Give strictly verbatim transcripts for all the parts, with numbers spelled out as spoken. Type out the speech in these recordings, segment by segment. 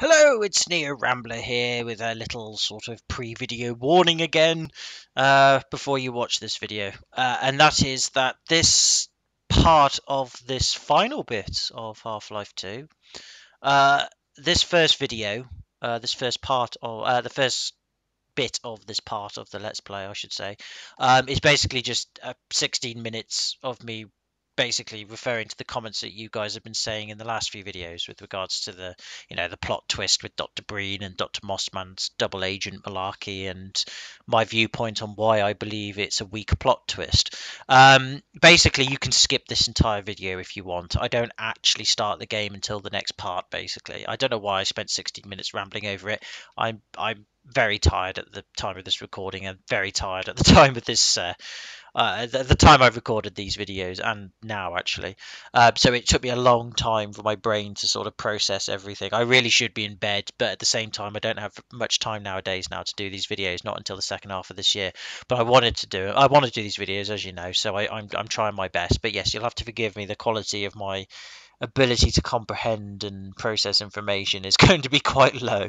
Hello, it's Neo Rambler here with a little sort of pre-video warning again uh, before you watch this video. Uh, and that is that this part of this final bit of Half-Life two, uh, this first video, uh, this first part of uh, the first bit of this part of the Let's Play, I should say, um, is basically just uh, sixteen minutes of me basically referring to the comments that you guys have been saying in the last few videos with regards to the, you know, the plot twist with Dr Breen and Dr Mossman's double agent malarkey and my viewpoint on why I believe it's a weak plot twist. Um, basically, you can skip this entire video if you want. I don't actually start the game until the next part, basically. I don't know why I spent sixteen minutes rambling over it. I'm, I'm very tired at the time of this recording and very tired at the time of this... Uh, Uh, the, the time I've recorded these videos and now actually, uh, so it took me a long time for my brain to sort of process everything. I really should be in bed, but at the same time I don't have much time nowadays now to do these videos, not until the second half of this year, but I wanted to do it. I want to do these videos, as you know, so I, I'm, I'm trying my best. But yes, you'll have to forgive me, the quality of my ability to comprehend and process information is going to be quite low.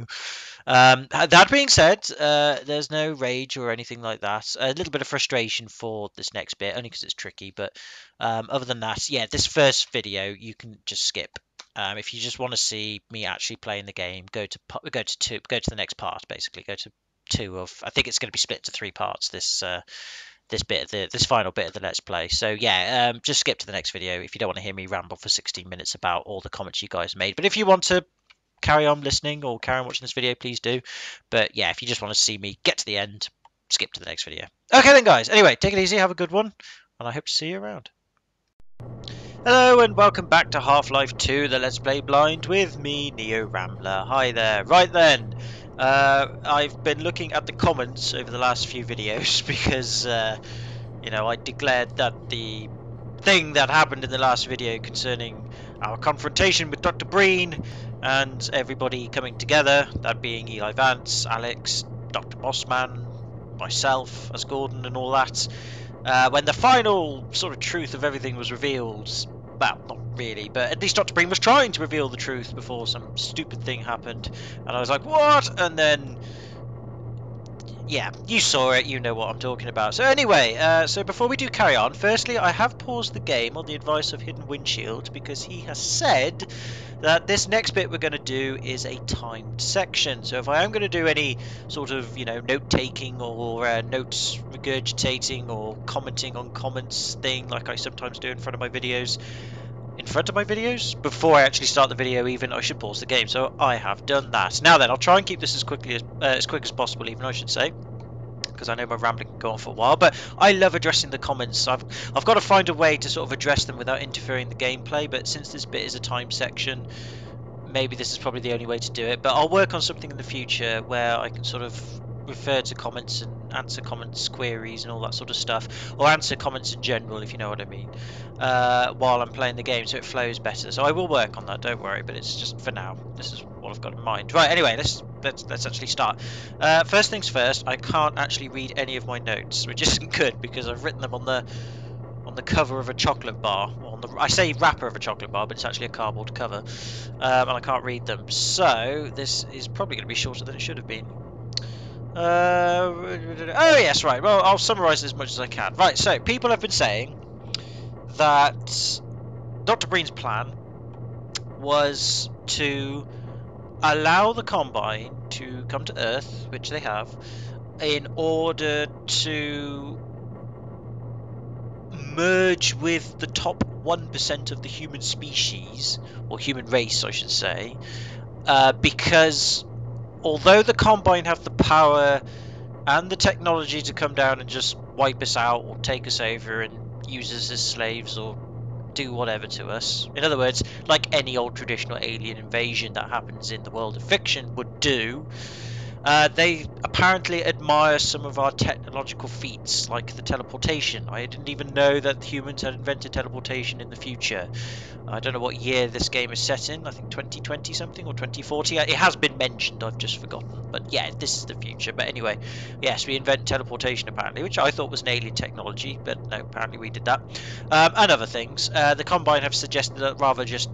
Um, that being said, uh, there's no rage or anything like that. A little bit of frustration for this next bit, only because it's tricky. But um, other than that, yeah, this first video you can just skip. Um, if you just want to see me actually playing the game, go to go to two, go to the next part. Basically, go to two of. I think it's going to be split to three parts. This. Uh, this bit of the this final bit of the Let's Play. So yeah, um just skip to the next video if you don't want to hear me ramble for sixteen minutes about all the comments you guys made. But if you want to carry on listening or carry on watching this video, please do. But yeah, if you just want to see me get to the end, skip to the next video. Okay then guys, anyway, take it easy, have a good one, and I hope to see you around. Hello and welcome back to Half-Life two, the Let's Play Blind with me, Neo Rambler. Hi there. Right then, uh, I've been looking at the comments over the last few videos because, uh, you know, I declared that the thing that happened in the last video concerning our confrontation with Dr Breen and everybody coming together, that being Eli Vance, Alex, Dr Mossman, myself as Gordon and all that, uh, when the final sort of truth of everything was revealed. Well, not really, but at least Dr Breen was trying to reveal the truth before some stupid thing happened. And I was like, what? And then... yeah, you saw it, you know what I'm talking about. So anyway, uh, so before we do carry on, firstly, I have paused the game on the advice of Hidden Windshield because he has said that this next bit we're going to do is a timed section. So if I am going to do any sort of, you know, note-taking or uh, notes regurgitating or commenting on comments thing like I sometimes do in front of my videos, in front of my videos before I actually start the video even, I should pause the game. So I have done that. Now then, I'll try and keep this as quickly as uh, as quick as possible even, I should say, because I know my rambling can go on for a while, but I love addressing the comments. I've, I've got to find a way to sort of address them without interfering the gameplay, but since this bit is a time section, maybe this is probably the only way to do it. But I'll work on something in the future where I can sort of refer to comments and answer comments, queries and all that sort of stuff, or answer comments in general, if you know what I mean, uh, while I'm playing the game, so it flows better. So I will work on that, don't worry, but it's just for now, this is what I've got in mind. Right, anyway, let's let's, let's actually start. Uh, first things first, I can't actually read any of my notes, which isn't good because I've written them on the on the cover of a chocolate bar. On the, I say wrapper of a chocolate bar, but it's actually a cardboard cover, um, and I can't read them, so this is probably going to be shorter than it should have been. Uh, oh yes, right, well I'll summarise as much as I can. Right, so people have been saying that Dr Breen's plan was to allow the Combine to come to Earth, which they have, in order to merge with the top one percent of the human species, or human race I should say, uh, because although the Combine have the power and the technology to come down and just wipe us out or take us over and use us as slaves or do whatever to us, in other words, like any old traditional alien invasion that happens in the world of fiction would do, uh, they apparently admire some of our technological feats, like the teleportation. I didn't even know that humans had invented teleportation in the future. I don't know what year this game is set in, I think twenty twenty something or twenty forty. It has been mentioned, I've just forgotten. But yeah, this is the future. But anyway, yes, we invent teleportation apparently, which I thought was an alien technology, but no, apparently we did that. Um, and other things. Uh, the Combine have suggested that rather just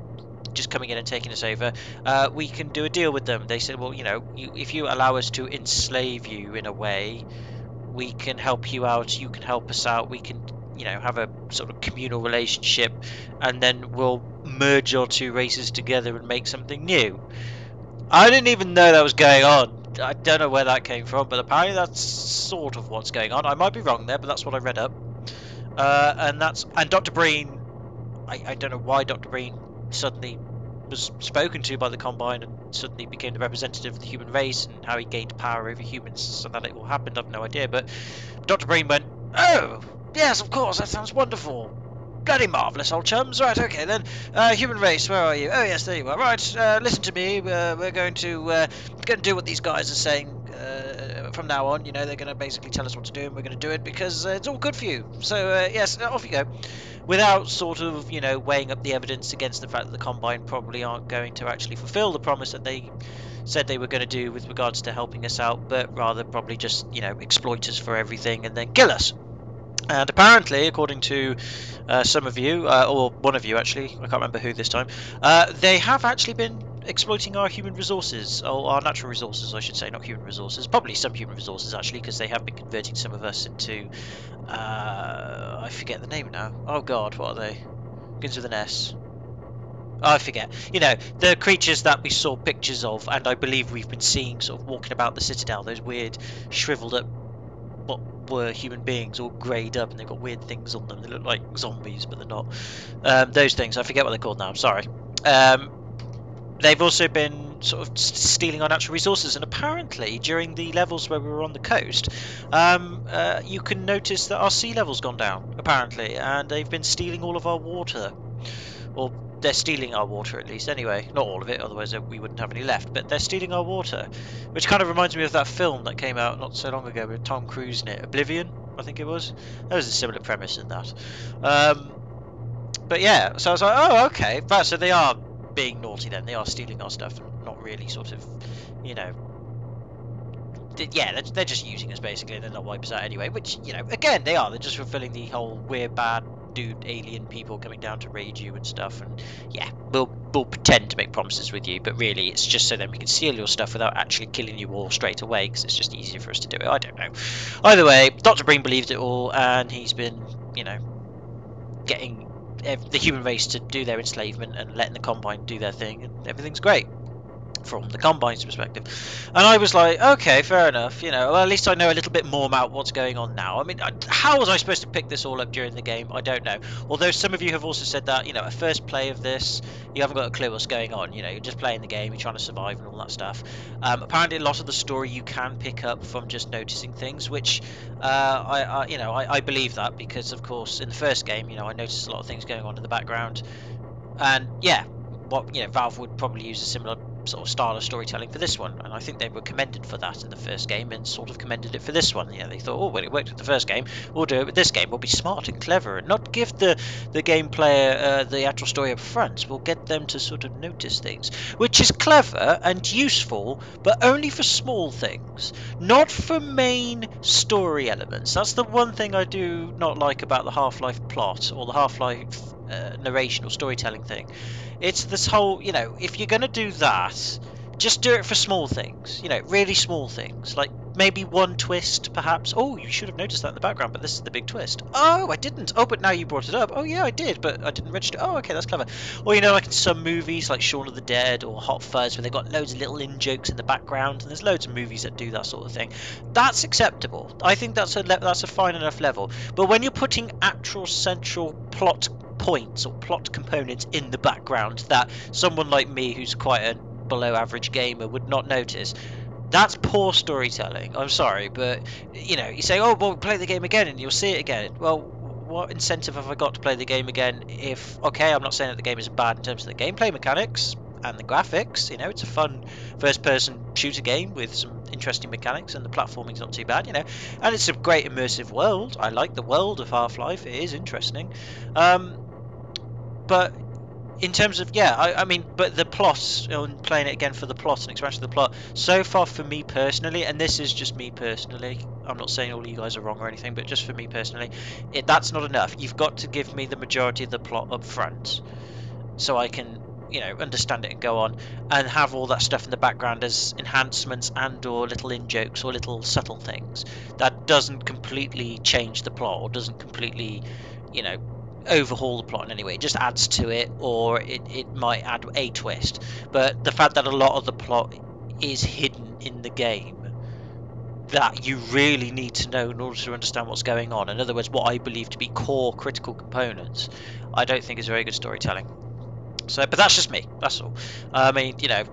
just coming in and taking us over, uh, we can do a deal with them. They said, well, you know, you, if you allow us to enslave you in a way, we can help you out, you can help us out, we can, you know, have a sort of communal relationship, and then we'll merge your two races together and make something new. I didn't even know that was going on. I don't know where that came from, but apparently that's sort of what's going on. I might be wrong there, but that's what I read up. Uh, and that's and Doctor Breen, I, I don't know why Doctor Breen suddenly was spoken to by the Combine and suddenly became the representative of the human race and how he gained power over humans, so that it all happened, I've no idea. But Doctor Breen went, oh, yes, of course, that sounds wonderful. Bloody marvellous, old chums. Right, okay then. Uh, human race, where are you? Oh yes, there you are. Right, uh, listen to me. Uh, we're going to uh, going to do what these guys are saying uh, from now on. You know, they're going to basically tell us what to do, and we're going to do it because uh, it's all good for you. So uh, yes, off you go. Without sort of, you know, weighing up the evidence against the fact that the Combine probably aren't going to actually fulfil the promise that they said they were going to do with regards to helping us out, but rather probably just, you know, exploit us for everything and then kill us. And apparently, according to uh, some of you, uh, or one of you actually, I can't remember who this time, uh, they have actually been exploiting our human resources, or our natural resources I should say, not human resources, probably some human resources actually, because they have been converting some of us into, uh, I forget the name now, oh god, what are they, begins with an S. I forget. You know, the creatures that we saw pictures of, and I believe we've been seeing sort of walking about the Citadel, those weird shriveled up what were human beings all greyed up and they've got weird things on them. They look like zombies, but they're not. Um, those things, I forget what they're called now, I'm sorry. Um, they've also been sort of stealing our natural resources, and apparently during the levels where we were on the coast, um, uh, you can notice that our sea level's gone down, apparently, and they've been stealing all of our water. Or they're stealing our water, at least, anyway. Not all of it, otherwise we wouldn't have any left, but they're stealing our water, which kind of reminds me of that film that came out not so long ago with Tom Cruise in it, Oblivion, I think it was. There was a similar premise in that. Um, but yeah, so I was like, oh, okay, but, so they are being naughty then, they are stealing our stuff and not really sort of, you know, yeah, they're, they're just using us basically, and they're not wiping us out anyway, which, you know, again, they are, they're just fulfilling the whole we're bad dude alien people coming down to raid you and stuff, and yeah, we'll we'll pretend to make promises with you, but really it's just so then we can steal your stuff without actually killing you all straight away, because it's just easier for us to do it. I don't know. Either way, Doctor Breen believed it all, and he's been, you know, getting the human race to do their enslavement and letting the Combine do their thing, and everything's great from the Combine's perspective. And I was like, okay, fair enough, you know, well, at least I know a little bit more about what's going on now. I mean, I, how was I supposed to pick this all up during the game? I don't know. Although some of you have also said that, you know, a first play of this, you haven't got a clue what's going on, you know, you're just playing the game, you're trying to survive and all that stuff. Um, apparently a lot of the story you can pick up from just noticing things, which uh, I, I, you know, I, I believe that, because of course in the first game, you know, I noticed a lot of things going on in the background, and yeah, what, you know, Valve would probably use a similar sort of style of storytelling for this one, and I think they were commended for that in the first game and sort of commended it for this one. Yeah, they thought, oh well, it worked with the first game, we'll do it with this game, we'll be smart and clever and not give the the game player uh, the actual story up front, we'll get them to sort of notice things, which is clever and useful, but only for small things, not for main story elements. That's the one thing I do not like about the Half-Life plot or the Half-Life Uh, narration or storytelling thing. It's this whole, you know, if you're going to do that, just do it for small things, you know, really small things, like maybe one twist perhaps. Oh, you should have noticed that in the background, but this is the big twist. Oh, I didn't. Oh, but now you brought it up. Oh yeah, I did, but I didn't register. Oh, okay, that's clever. Or, you know, like in some movies like Shaun of the Dead or Hot Fuzz, where they've got loads of little in-jokes in the background, and there's loads of movies that do that sort of thing. That's acceptable. I think that's a, that's a fine enough level. But when you're putting actual central plot points or plot components in the background that someone like me, who's quite a below average gamer, would not notice, that's poor storytelling. I'm sorry, but you know, you say, oh well, play the game again and you'll see it again. Well, what incentive have I got to play the game again if, okay, I'm not saying that the game is bad in terms of the gameplay mechanics and the graphics, you know, it's a fun first person shooter game with some interesting mechanics and the platforming's not too bad, you know, and it's a great immersive world. I like the world of Half-Life, it is interesting. um But in terms of, yeah, I, I mean, but the plot, you know, and playing it again for the plot and expansion of the plot, so far for me personally, and this is just me personally, I'm not saying all of you guys are wrong or anything, but just for me personally, it, that's not enough. You've got to give me the majority of the plot up front so I can, you know, understand it and go on, and have all that stuff in the background as enhancements and or little in-jokes or little subtle things. That doesn't completely change the plot or doesn't completely, you know, overhaul the plot in any way. It just adds to it, or it, it might add a twist. But the fact that a lot of the plot is hidden in the game, that you really need to know in order to understand what's going on. In other words, what I believe to be core critical components, I don't think is very good storytelling. So, but that's just me, that's all. I mean, you know,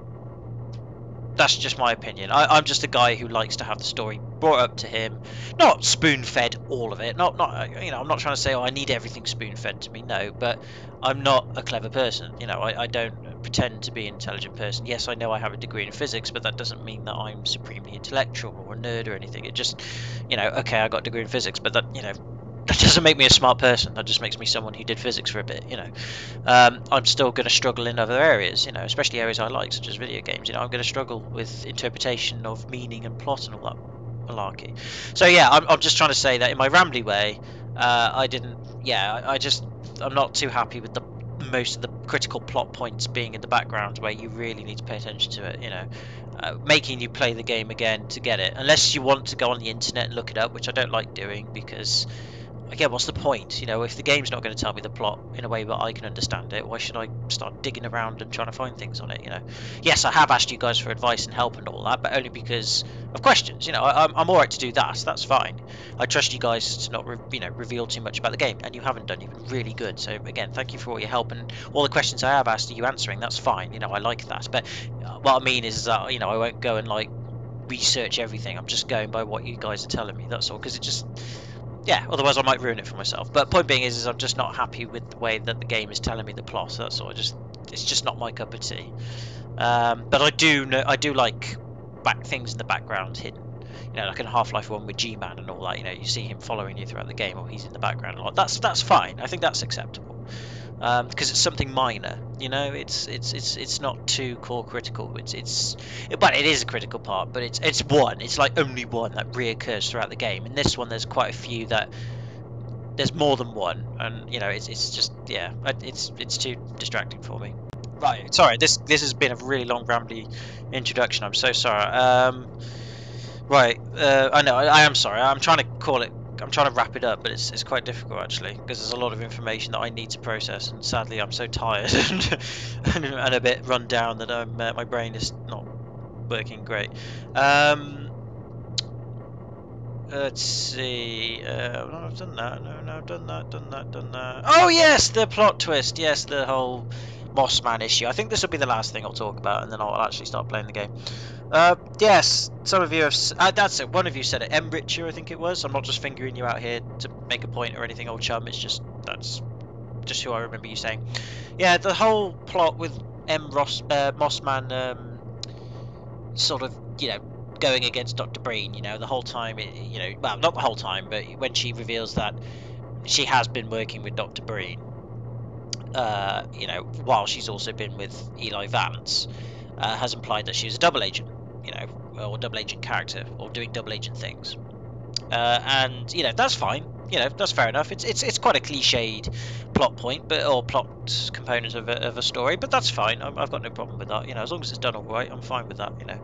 that's just my opinion. I, I'm just a guy who likes to have the story brought up to him, not spoon-fed all of it. Not, not, you know, I'm not trying to say, oh, I need everything spoon-fed to me. No, but I'm not a clever person. You know, I, I don't pretend to be an intelligent person. Yes, I know I have a degree in physics, but that doesn't mean that I'm supremely intellectual or a nerd or anything. It just, you know, okay, I got a degree in physics, but that, you know, that doesn't make me a smart person. That just makes me someone who did physics for a bit, you know. Um, I'm still going to struggle in other areas, you know, especially areas I like, such as video games. You know, I'm going to struggle with interpretation of meaning and plot and all that malarkey. So yeah, I'm, I'm just trying to say that in my rambly way, uh, I didn't, yeah, I, I just, I'm not too happy with the most of the critical plot points being in the background where you really need to pay attention to it, you know, uh, making you play the game again to get it. Unless you want to go on the internet and look it up, which I don't like doing because... Again, what's the point? You know, if the game's not going to tell me the plot in a way that I can understand it, why should I start digging around and trying to find things on it, you know? Yes, I have asked you guys for advice and help and all that, but only because of questions. You know, I, I'm, I'm alright to do that, so that's fine. I trust you guys to not, re you know, reveal too much about the game, and you haven't done. You've been really good. So, again, thank you for all your help, and all the questions I have asked are you answering. That's fine. You know, I like that. But what I mean is that, you know, I won't go and, like, research everything. I'm just going by what you guys are telling me, that's all, because it just... Yeah, otherwise I might ruin it for myself. But point being is, is I'm just not happy with the way that the game is telling me the plot. So that's all. I just, it's just not my cup of tea. Um, but I do know, I do like back things in the background hidden. You know, like in Half-Life one with G-Man and all that. You know, you see him following you throughout the game, or he's in the background a lot. That's that's fine. I think that's acceptable because um, it's something minor. You know, it's it's it's it's not too core critical. It's it's, but it is a critical part. But it's it's one. It's like only one that reoccurs throughout the game. In this one, there's quite a few that there's more than one, and you know, it's it's just yeah, it's it's too distracting for me. Right, sorry. This this has been a really long, rambly introduction. I'm so sorry. Um, right, uh, I know. I, I am sorry. I'm trying to call it. I'm trying to wrap it up, but it's, it's quite difficult actually because there's a lot of information that I need to process, and sadly I'm so tired and, and, and a bit run down that I'm, uh, my brain is not working great. Um, let's see. Uh, no, I've done that. No, no, I've done that. Done that. Done that. Oh yes, the plot twist. Yes, the whole Mossman issue. I think this will be the last thing I'll talk about, and then I'll actually start playing the game. Uh, yes, some of you have... Uh, that's it, one of you said it. Breacher, I think it was. I'm not just fingering you out here to make a point or anything, old chum. It's just... That's just who I remember you saying. Yeah, the whole plot with M. Ross, uh, Mossman um, sort of, you know, going against Dr Breen, you know, the whole time, it, you know... Well, not the whole time, but when she reveals that she has been working with Dr Breen, uh, you know, while she's also been with Eli Vance, uh, has implied that she's a double agent, you know, or double agent character, or doing double agent things, uh, and you know, that's fine, you know, that's fair enough. It's it's it's quite a cliched plot point, but or plot component of a, of a story, but that's fine. I'm, I've got no problem with that, you know, as long as it's done all right, I'm fine with that, you know,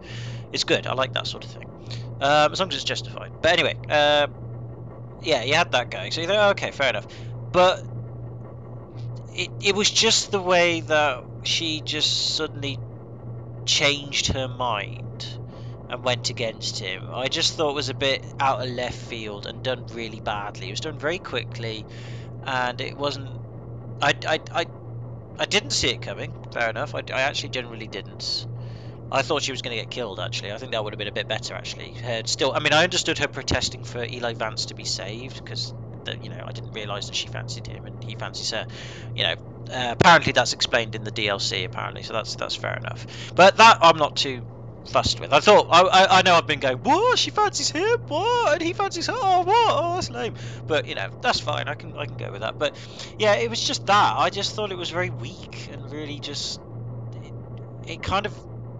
it's good. I like that sort of thing, um, as long as it's justified. But anyway, uh, yeah, you had that going, so you thought, okay, fair enough, but. It, it was just the way that she just suddenly changed her mind and went against him. I just thought it was a bit out of left field and done really badly. It was done very quickly, and it wasn't... I, I, I, I didn't see it coming, fair enough. I, I actually generally didn't. I thought she was going to get killed, actually. I think that would have been a bit better, actually. Her still, I mean, I understood her protesting for Eli Vance to be saved, because... That, you know, I didn't realise that she fancied him and he fancies her, you know, uh, apparently that's explained in the D L C apparently, so that's that's fair enough, but that I'm not too fussed with. I thought, I, I, I know I've been going, what, she fancies him, what, and he fancies her, oh, what, oh, that's lame, but you know, that's fine, I can, I can go with that. But yeah, it was just that, I just thought it was very weak and really just, it, it kind of,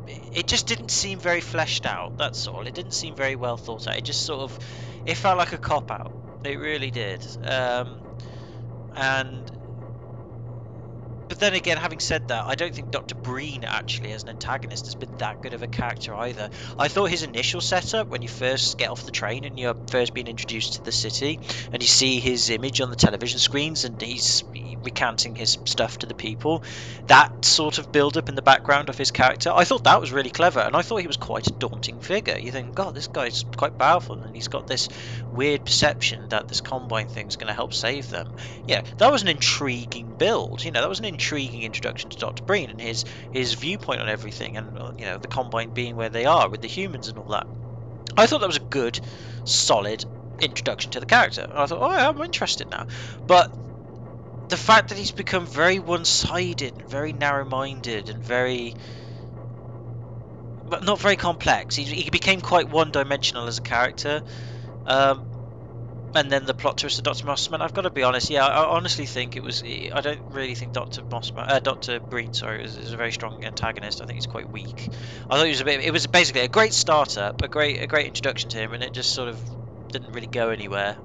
it just didn't seem very fleshed out, that's all. It didn't seem very well thought out, it just sort of, it felt like a cop-out. It really did, um, and But then again, having said that, I don't think Doctor Breen actually as an antagonist has been that good of a character either. I thought his initial setup, when you first get off the train and you're first being introduced to the city and you see his image on the television screens and he's recanting his stuff to the people, that sort of build up in the background of his character, I thought that was really clever, and I thought he was quite a daunting figure. You think, God, this guy's quite powerful and he's got this weird perception that this Combine thing's going to help save them. Yeah, that was an intriguing build, you know, that was an intriguing introduction to Doctor Breen and his his viewpoint on everything, and, you know, the Combine being where they are with the humans and all that. I thought that was a good, solid introduction to the character, and I thought, oh yeah, I'm interested now. But the fact that he's become very one-sided, very narrow-minded, and very... but not very complex. He, he became quite one-dimensional as a character. Um, and then the plot twist of Doctor Mossman, I've got to be honest, yeah, I, I honestly think it was... I don't really think Doctor Mossman... Uh, Doctor Breen, sorry, is, is a very strong antagonist. I think he's quite weak. I thought he was a bit... It was basically a great start-up, a great, a great introduction to him, and it just sort of didn't really go anywhere.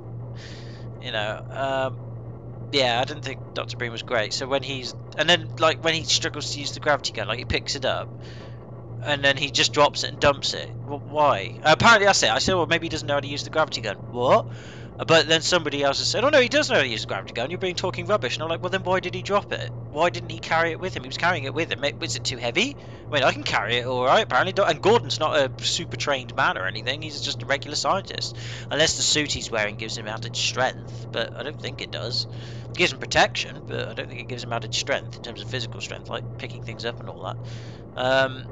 You know, um... yeah, I didn't think Doctor Breen was great. So when he's... and then, like, when he struggles to use the gravity gun, like, he picks it up, and then he just drops it and dumps it. Well, why? Uh, apparently that's it. I said, well, maybe he doesn't know how to use the gravity gun. What? But then somebody else has said, oh, no, he does know how to use the gravity gun. You're being talking rubbish. And I'm like, well, then why did he drop it? Why didn't he carry it with him? He was carrying it with him. Was it too heavy? I mean, I can carry it all right, apparently. And Gordon's not a super-trained man or anything. He's just a regular scientist. Unless the suit he's wearing gives him added strength, but I don't think it does. It gives him protection, but I don't think it gives him added strength in terms of physical strength, like picking things up and all that. Um,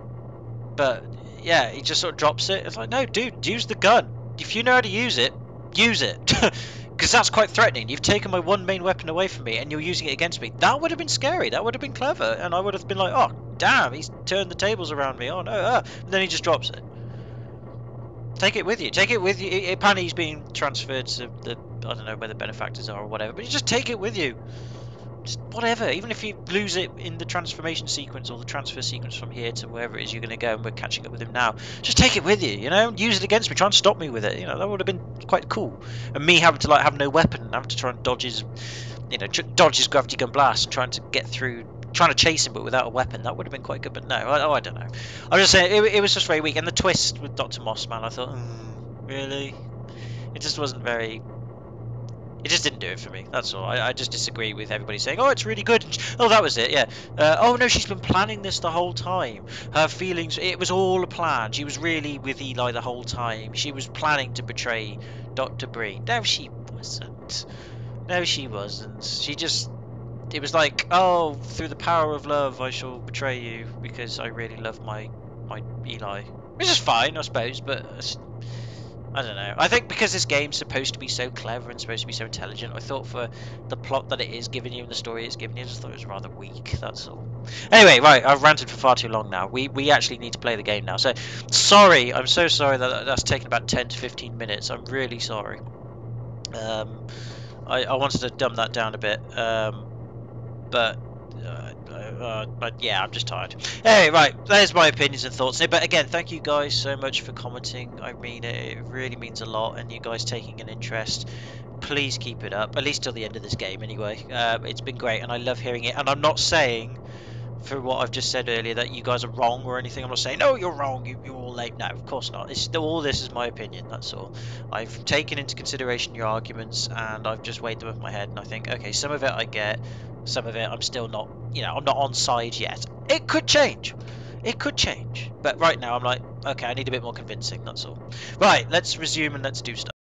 but, yeah, he just sort of drops it. It's like, no, dude, use the gun. If you know how to use it, use it, because that's quite threatening. You've taken my one main weapon away from me and you're using it against me. That would have been scary, that would have been clever, and I would have been like, oh damn, he's turned the tables around me, oh no, ah. And then he just drops it. Take it with you, take it with you. Apparently he's being transferred to the, I don't know where the benefactors are or whatever, but you just take it with you. Just whatever, even if you lose it in the transformation sequence or the transfer sequence from here to wherever it is you're going to go, and we're catching up with him now, just take it with you, you know, use it against me, try and stop me with it, you know, that would have been quite cool. And me having to, like, have no weapon and having to try and dodge his, you know, dodge his gravity gun blast and trying to get through, trying to chase him but without a weapon, that would have been quite good. But no, I, oh, I don't know, I'm just saying, it, it was just very weak. And the twist with Doctor Mossman, I thought, mm, really? It just wasn't very... it just didn't do it for me, that's all. I, I just disagree with everybody saying, oh, it's really good, oh, that was it, yeah. Uh, oh, no, she's been planning this the whole time. Her feelings, it was all a plan. She was really with Eli the whole time. She was planning to betray Doctor Breen. No, she wasn't. No, she wasn't. She just... it was like, oh, through the power of love, I shall betray you because I really love my, my Eli. Which is fine, I suppose, but... Uh, I don't know. I think because this game's supposed to be so clever and supposed to be so intelligent, I thought for the plot that it is giving you and the story it's giving you, I just thought it was rather weak, that's all. Anyway, right, I've ranted for far too long now. We we actually need to play the game now. So, sorry, I'm so sorry that that's taken about ten to fifteen minutes. I'm really sorry. Um, I, I wanted to dumb that down a bit, um, but... Uh, uh, but yeah, I'm just tired. Anyway, right, there's my opinions and thoughts. But again, thank you guys so much for commenting. I mean, it, it really means a lot, and you guys taking an interest. Please keep it up, at least till the end of this game anyway. Uh, it's been great, and I love hearing it. And I'm not saying, for what I've just said earlier, that you guys are wrong or anything. I'm not saying, no, you're wrong, you, you're all late. No, of course not. It's still, all this is my opinion, that's all. I've taken into consideration your arguments, and I've just weighed them up in my head, and I think, okay, some of it I get... some of it I'm still not, you know, I'm not on side yet. It could change, it could change, but right now I'm like, okay, I need a bit more convincing, that's all. Right, let's resume and let's do stuff.